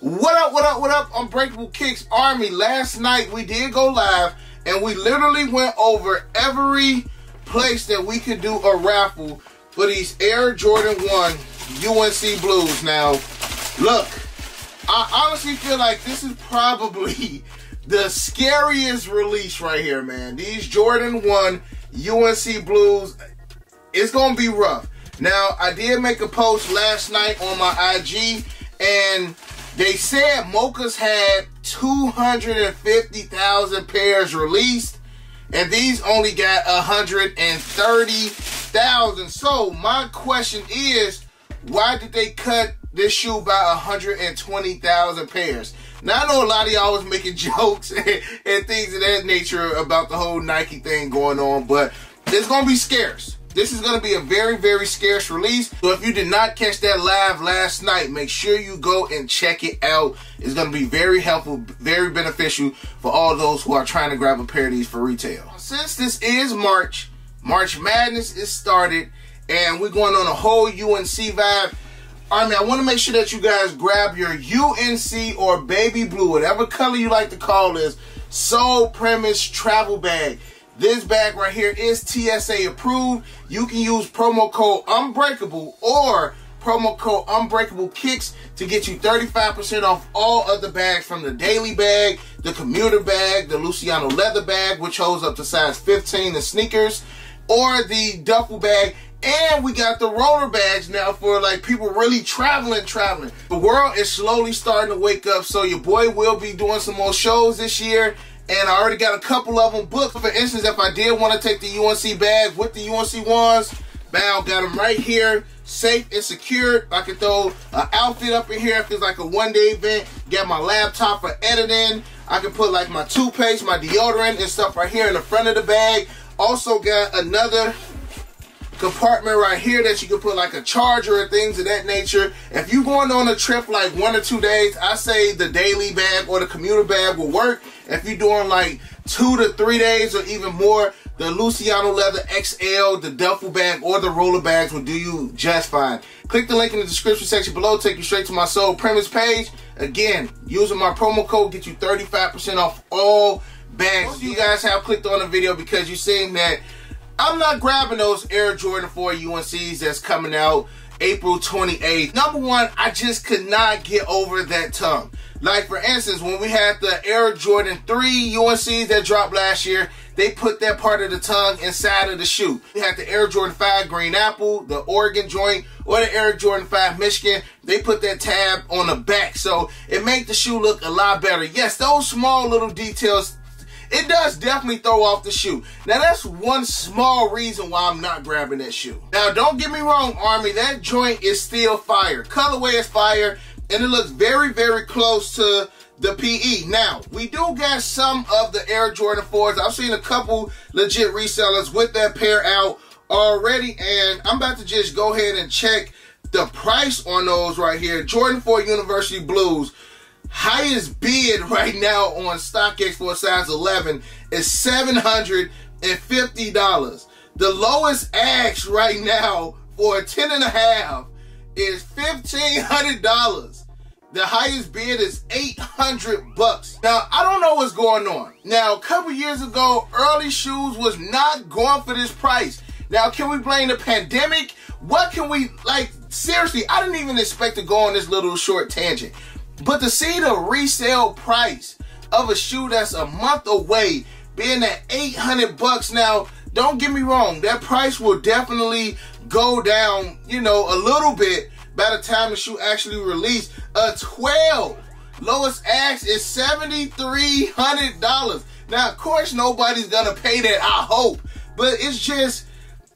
What up, Unbreakable Kicks Army. Last night we did go live and we literally went over every place that we could do a raffle for these Air Jordan 1 UNC Blues. Now, look, I honestly feel like this is probably the scariest release right here, man. These Jordan 1 UNC Blues, it's going to be rough. Now, I did make a post last night on my IG and they said Mocha's had 250,000 pairs released, and these only got 130,000. So my question is, why did they cut this shoe by 120,000 pairs? Now I know a lot of y'all was making jokes and things of that nature about the whole Nike thing going on, but it's gonna be scarce. This is going to be a very, very scarce release. So if you did not catch that live last night, make sure you go and check it out. It's going to be very helpful, very beneficial for all those who are trying to grab a pair of these for retail. Since this is March, March Madness is started, and we're going on a whole UNC vibe. Army, I want to make sure that you guys grab your UNC or baby blue, whatever color you like to call this, Sole Premise Travel Bag. This bag right here is TSA approved. You can use promo code Unbreakable or promo code Unbreakable Kicks to get you 35% off all other bags, from the daily bag, the commuter bag, the Luciano leather bag, which holds up to size 15, the sneakers, or the duffel bag. And we got the roller bags now for like people really traveling. The world is slowly starting to wake up, so your boy will be doing some more shows this year. And I already got a couple of them booked. For instance, if I did want to take the UNC bag with the UNC ones, bow, got them right here, safe and secure. I could throw an outfit up in here if it's like a one-day event. Get my laptop for editing. I can put like my toothpaste, my deodorant, and stuff right here in the front of the bag. Also got another compartment right here that you can put like a charger and things of that nature. If you're going on a trip like 1 or 2 days, I say the daily bag or the commuter bag will work. If you're doing like 2 to 3 days or even more, the Luciano leather XL, the duffel bag, or the roller bags will do you just fine. Click the link in the description section below, take you straight to my Sole Premise page. Again, using my promo code get you 35% off all bags. Most of you guys have clicked on the video because you're seeing that I'm not grabbing those Air Jordan 4 UNCs that's coming out April 28th. Number one, I just could not get over that tongue. Like, for instance, when we had the Air Jordan 3 UNCs that dropped last year, they put that part of the tongue inside of the shoe. We had the Air Jordan 5 Green Apple, the Organ joint, or the Air Jordan 5 Michigan. They put that tab on the back, so it made the shoe look a lot better. Yes, those small little details, it does definitely throw off the shoe. Now, that's one small reason why I'm not grabbing that shoe. Now, don't get me wrong, Army, that joint is still fire. Colorway is fire, and it looks very, very close to the PE. Now, we do got some of the Air Jordan 4s. I've seen a couple legit resellers with that pair out already, and I'm about to just go ahead and check the price on those right here. Jordan 4 University Blues. Highest bid right now on StockX for size 11 is $750. The lowest ask right now for a 10.5 is $1,500. The highest bid is $800. Now, I don't know what's going on. Now, a couple years ago, early shoes was not going for this price. Now, can we blame the pandemic? What can we, like, seriously, I didn't even expect to go on this little short tangent. But to see the resale price of a shoe that's a month away being at $800 now, don't get me wrong, that price will definitely go down, you know, a little bit by the time the shoe actually released. A 12 lowest ask is $7,300. Now, of course, nobody's gonna pay that, I hope, but it's just,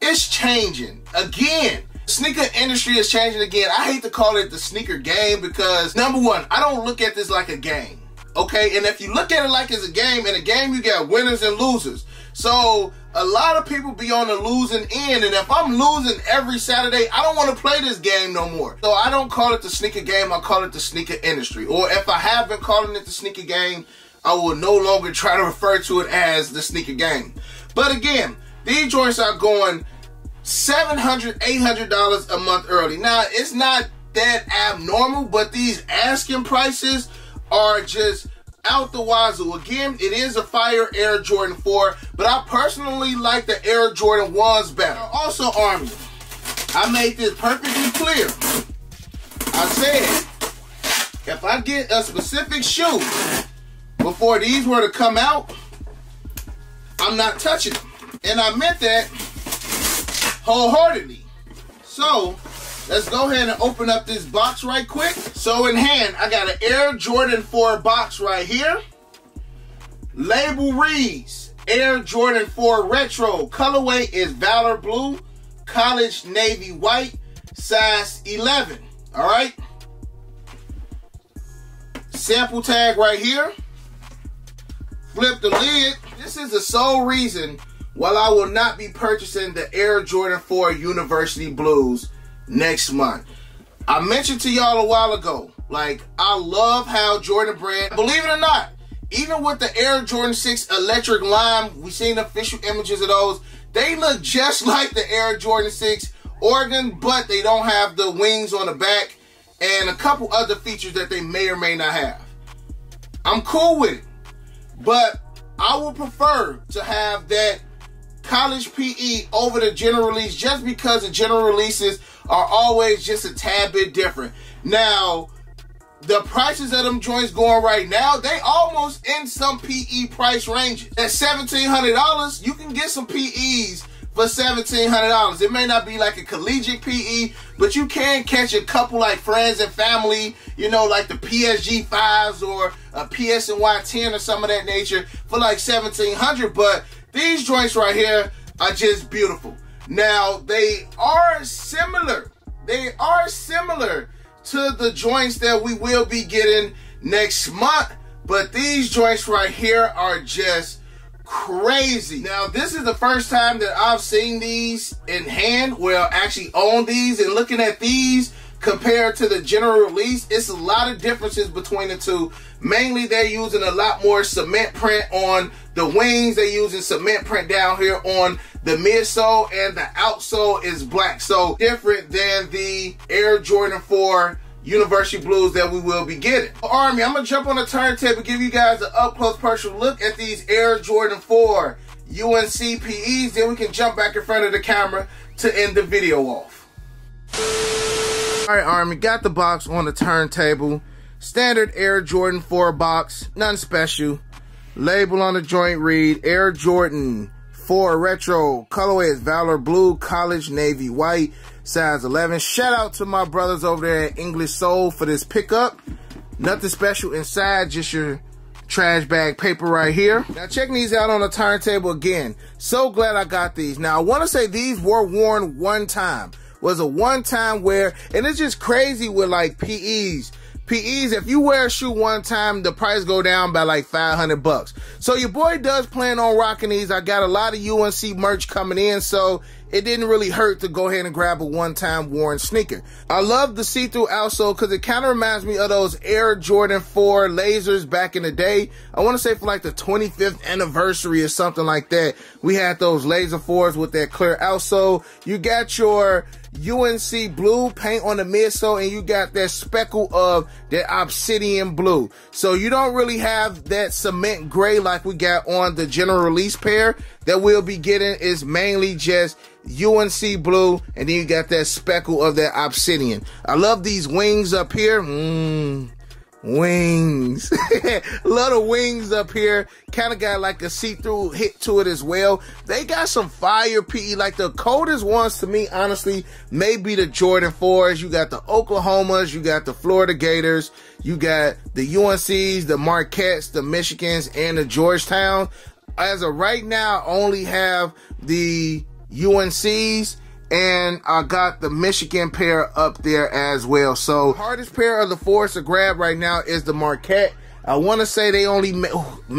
it's changing again. Sneaker industry is changing again. I hate to call it the sneaker game because, number one, I don't look at this like a game, okay? And if you look at it like it's a game, in a game you got winners and losers. So a lot of people be on the losing end, and if I'm losing every Saturday, I don't want to play this game no more. So I don't call it the sneaker game, I call it the sneaker industry. Or if I have been calling it the sneaker game, I will no longer try to refer to it as the sneaker game. But again, these joints are going $700, $800 a month early. Now, it's not that abnormal, but these asking prices are just out the wazoo. Again, it is a fire Air Jordan 4, but I personally like the Air Jordan 1s better. Also, Army, I made this perfectly clear. I said, if I get a specific shoe before these were to come out, I'm not touching them. And I meant that wholeheartedly. So, let's go ahead and open up this box right quick. So in hand, I got an Air Jordan 4 box right here. Label reads, Air Jordan 4 Retro. Colorway is Valor Blue, College Navy White, size 11. All right. Sample tag right here. Flip the lid. This is the sole reason why I will not be purchasing the Air Jordan 4 University Blues next month. I mentioned to y'all a while ago, like, I love how Jordan brand, believe it or not, even with the Air Jordan 6 Electric Lime, we've seen official images of those. They look just like the Air Jordan 6 Organ, but they don't have the wings on the back and a couple other features that they may or may not have. I'm cool with it, but I would prefer to have that college PE over the general release, just because the general releases are always just a tad bit different. Now, the prices of them joints going right now, they almost in some PE price ranges. At $1,700, you can get some PEs for $1,700. It may not be like a collegiate PE, but you can catch a couple like friends and family, you know, like the PSG 5s or a PSNY 10 or some of that nature for like $1,700, but these joints right here are just beautiful. Now, they are similar. They are similar to the joints that we will be getting next month, but these joints right here are just crazy. Now, this is the first time that I've seen these in hand, well, actually own these, and looking at these compared to the general release, it's a lot of differences between the two. Mainly, they're using a lot more cement print on the wings. They're using cement print down here on the midsole, and the outsole is black. So different than the Air Jordan 4 University Blues that we will be getting. Army, I'm gonna jump on the turntable and give you guys an up close personal look at these Air Jordan 4 UNC PEs. Then we can jump back in front of the camera to end the video off. All right, Army, got the box on the turntable. Standard Air Jordan 4 box, nothing special. Label on the joint read, Air Jordan 4 Retro. Colorway is Valor Blue, College Navy White, size 11. Shout out to my brothers over there at English Soul for this pickup. Nothing special inside, just your trash bag paper right here. Now, checking these out on the turntable again. So glad I got these. Now, I want to say these were worn one time. Was a one-time wear, and it's just crazy with like PEs, if you wear a shoe one time, the price go down by like $500. So your boy does plan on rocking these. I got a lot of UNC merch coming in, so it didn't really hurt to go ahead and grab a one-time worn sneaker. I love the see-through outsole because it kind of reminds me of those Air Jordan 4 Lasers back in the day. I want to say for like the 25th anniversary or something like that, we had those Laser 4s with that clear outsole. You got your UNC blue paint on the midsole, and you got that speckle of that obsidian blue. So you don't really have that cement gray like we got on the general release pair that we'll be getting. Is mainly just UNC blue, and then you got that speckle of that obsidian. I love these wings up here. Wings. Love the wings up here. Kind of got like a see-through hit to it as well. They got some fire PE. Like the coldest ones to me, honestly, maybe the Jordan 4s. You got the Oklahomas, you got the Florida Gators, you got the UNCs, the Marquettes, the Michigans, and the Georgetown. As of right now, I only have the UNCs, and I got the Michigan pair up there as well. So hardest pair of the fours to grab right now is the Marquette. I want to say they only,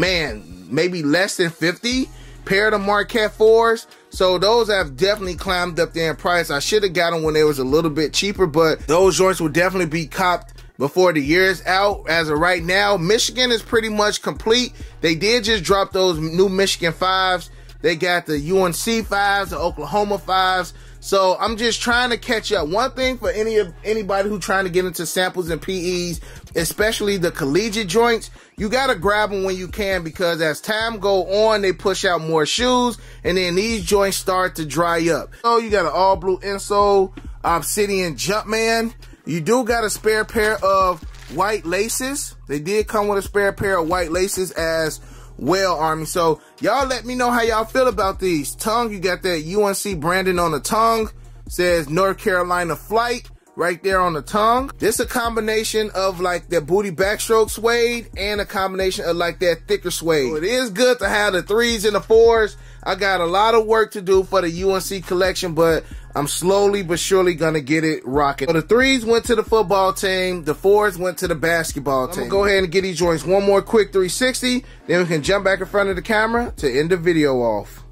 maybe less than 50 pair of the Marquette 4s. So those have definitely climbed up there in price. I should have got them when they was a little bit cheaper, but those joints will definitely be copped before the year's out. As of right now, Michigan is pretty much complete. They did just drop those new Michigan 5s. They got the UNC 5s, the Oklahoma 5s. So I'm just trying to catch up. One thing for anybody who's trying to get into samples and PEs, especially the collegiate joints, you got to grab them when you can, because as time go on, they push out more shoes, and then these joints start to dry up. So you got an all blue insole, Obsidian Jumpman. You do got a spare pair of white laces. They did come with a spare pair of white laces as well, Army. So y'all let me know how y'all feel about these. Tongue, you got that UNC branding on the tongue. Says North Carolina Flight right there on the tongue. This a combination of like that booty backstroke suede and a combination of like that thicker suede. So it is good to have the 3s and the 4s. I got a lot of work to do for the UNC collection, but I'm slowly but surely gonna get it rocking. So the 3s went to the football team, the 4s went to the basketball team. I'm gonna go ahead and get these joints one more quick 360, then we can jump back in front of the camera to end the video off.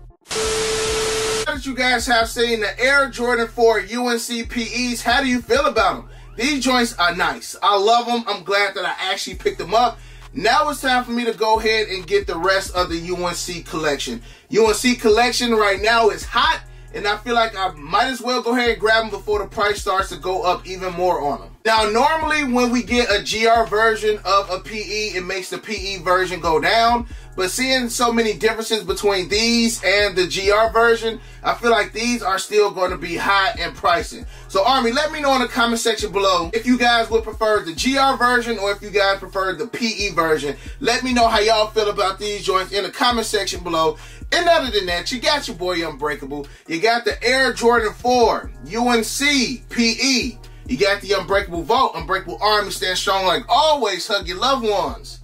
Now that you guys have seen the Air Jordan 4 UNC PEs, how do you feel about them? These joints are nice. I love them. I'm glad that I actually picked them up. Now it's time for me to go ahead and get the rest of the UNC collection. UNC collection right now is hot, and I feel like I might as well go ahead and grab them before the price starts to go up even more on them. Now, normally when we get a GR version of a PE, it makes the PE version go down. But seeing so many differences between these and the GR version, I feel like these are still going to be high in pricing. So, Army, let me know in the comment section below if you guys would prefer the GR version or if you guys prefer the PE version. Let me know how y'all feel about these joints in the comment section below. And other than that, you got your boy Unbreakable. You got the Air Jordan 4 UNC PE. You got the Unbreakable Vault. Unbreakable Army, stand strong like always. Hug your loved ones.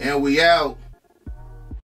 And we out.